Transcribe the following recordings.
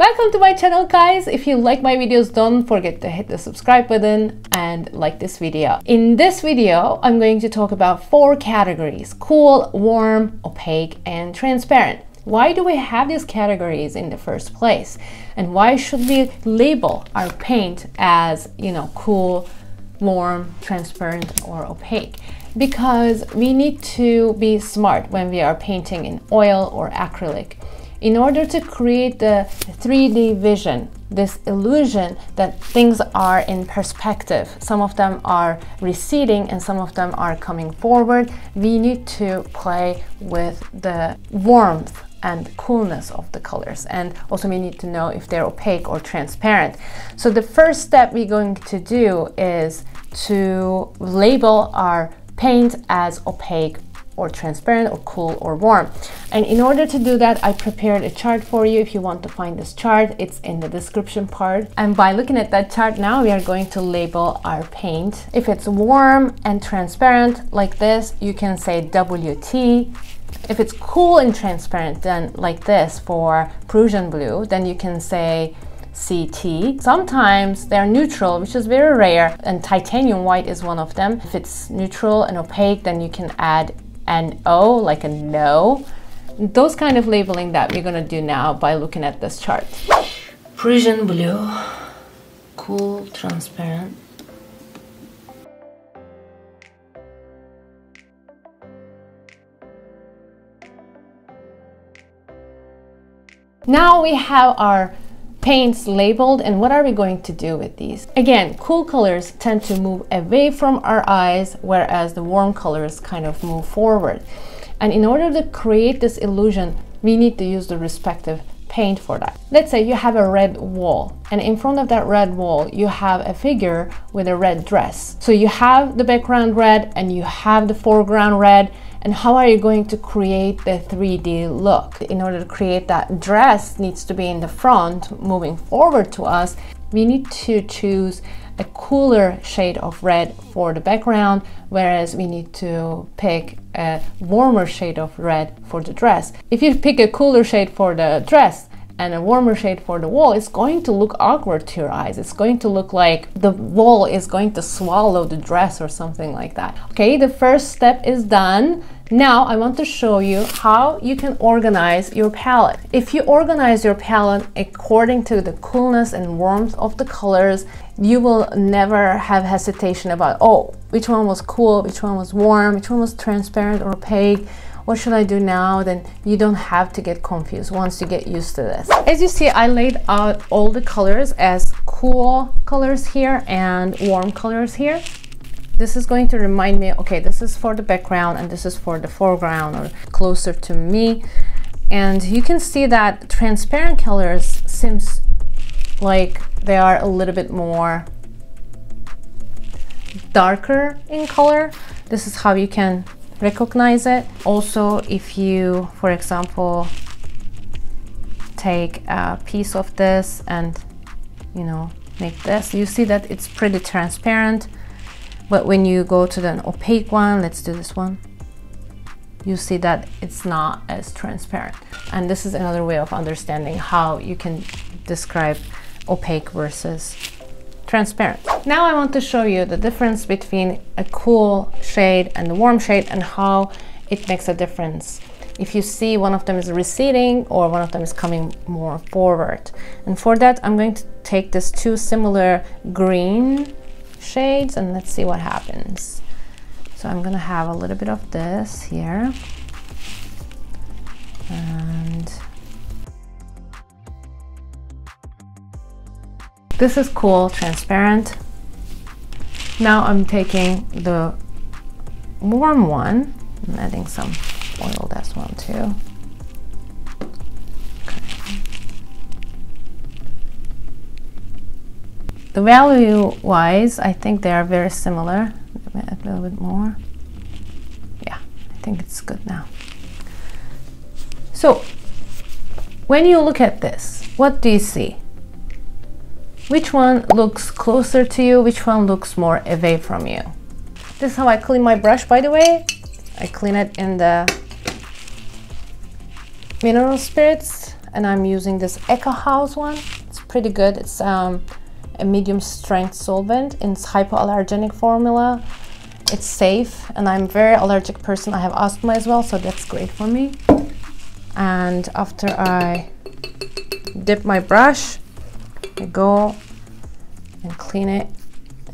Welcome to my channel, guys. If you like my videos, don't forget to hit the subscribe button and like this video. In this video, I'm going to talk about 4 categories: cool, warm, opaque, and transparent. Why do we have these categories in the first place? And why should we label our paint as, you know, cool, warm, transparent, or opaque? Because we need to be smart when we are painting in oil or acrylic. In order to create the 3D vision, this illusion that things are in perspective, some of them are receding and some of them are coming forward, we need to play with the warmth and coolness of the colors, and also we need to know if they're opaque or transparent. So the first step we're going to do is to label our paint as opaque or transparent or cool or warm. And in order to do that, I prepared a chart for you. If you want to find this chart, it's in the description part. And by looking at that chart now, we are going to label our paint. If it's warm and transparent like this, you can say WT. If it's cool and transparent, then like this for Prussian blue, then you can say CT. Sometimes they're neutral, which is very rare, and titanium white is one of them. If it's neutral and opaque, then you can add an O, like a no. Those kind of labeling that we're gonna do now by looking at this chart. Prussian blue, cool, transparent. Now we have our paints labeled, and what are we going to do with these? Again, cool colors tend to move away from our eyes, whereas the warm colors kind of move forward. And in order to create this illusion, we need to use the respective paint for that. Let's say you have a red wall, and in front of that red wall you have a figure with a red dress. So you have the background red and you have the foreground red, and how are you going to create the 3D look? In order to create that, dress needs to be in the front moving forward to us. We need to choose a cooler shade of red for the background, whereas we need to pick a warmer shade of red for the dress. If you pick a cooler shade for the dress and a warmer shade for the wall, it's going to look awkward to your eyes. It's going to look like the wall is going to swallow the dress or something like that. Okay, the first step is done. Now I want to show you how you can organize your palette. If you organize your palette according to the coolness and warmth of the colors, you will never have hesitation about, oh, which one was cool, which one was warm, which one was transparent or opaque. What should I do now? Then you don't have to get confused once you get used to this. As you see, I laid out all the colors as cool colors here and warm colors here. This is going to remind me, okay, this is for the background and this is for the foreground or closer to me. And you can see that transparent colors seems like they are a little bit more darker in color. This is how you can recognize it. Also, if you, for example, take a piece of this and, you know, make this, you see that it's pretty transparent. But when you go to the opaque one, let's do this one, you see that it's not as transparent. And this is another way of understanding how you can describe opaque versus transparent. Now I want to show you the difference between a cool shade and a warm shade and how it makes a difference. If you see one of them is receding or one of them is coming more forward. And for that, I'm going to take these two similar green shades and let's see what happens. So I'm gonna have a little bit of this here. And this is cool, transparent. Now I'm taking the warm one. I'm adding some oil, that's one too. Okay. The value-wise, I think they are very similar. Add a little bit more. Yeah, I think it's good now. So when you look at this, what do you see? Which one looks closer to you? Which one looks more away from you? This is how I clean my brush, by the way. I clean it in the mineral spirits and I'm using this EcoHouse one. It's pretty good. It's a medium strength solvent. It's hypoallergenic formula. It's safe, and I'm a very allergic person. I have asthma as well, so that's great for me. And after I dip my brush, I go and clean it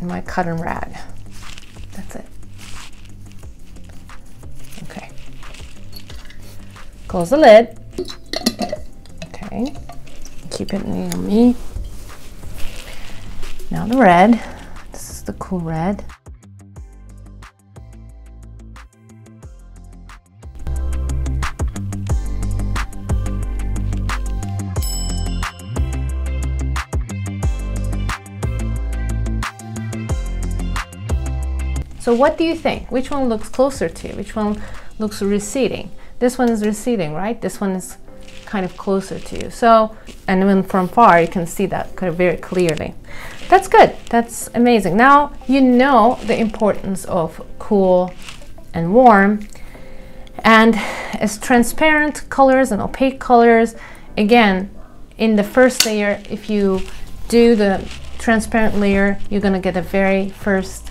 in my cotton rag. That's it. Okay. Close the lid. Okay. Keep it near me. Now the red. This is the cool red. So what do you think? Which one looks closer to you? Which one looks receding? This one is receding, right? This one is kind of closer to you. So, and even from far, you can see that kind of very clearly. That's good. That's amazing. Now, you know the importance of cool and warm. And as transparent colors and opaque colors, again, in the first layer, if you do the transparent layer, you're going to get the very first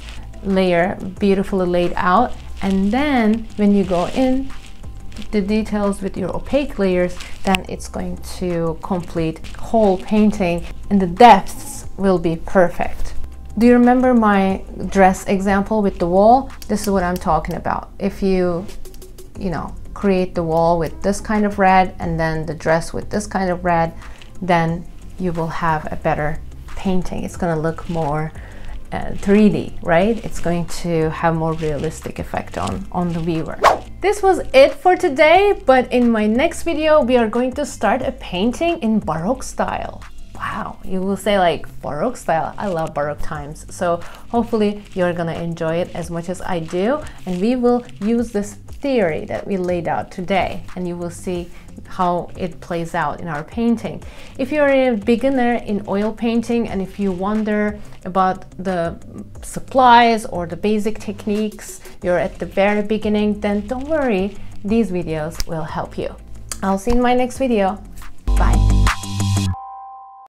layer beautifully laid out, and then when you go in the details with your opaque layers, then it's going to complete whole painting and the depths will be perfect. Do you remember my dress example with the wall? This is what I'm talking about. If you know, create the wall with this kind of red and then the dress with this kind of red, then you will have a better painting. It's going to look more 3D, right? It's going to have more realistic effect on the viewer. This was it for today, but in my next video we are going to start a painting in Baroque style. Wow, you will say like Baroque style. I love Baroque times, so hopefully you're gonna enjoy it as much as I do, and we will use this theory that we laid out today, and you will see how it plays out in our painting. If you're a beginner in oil painting and if you wonder about the supplies or the basic techniques, you're at the very beginning, then don't worry, these videos will help you. I'll see you in my next video.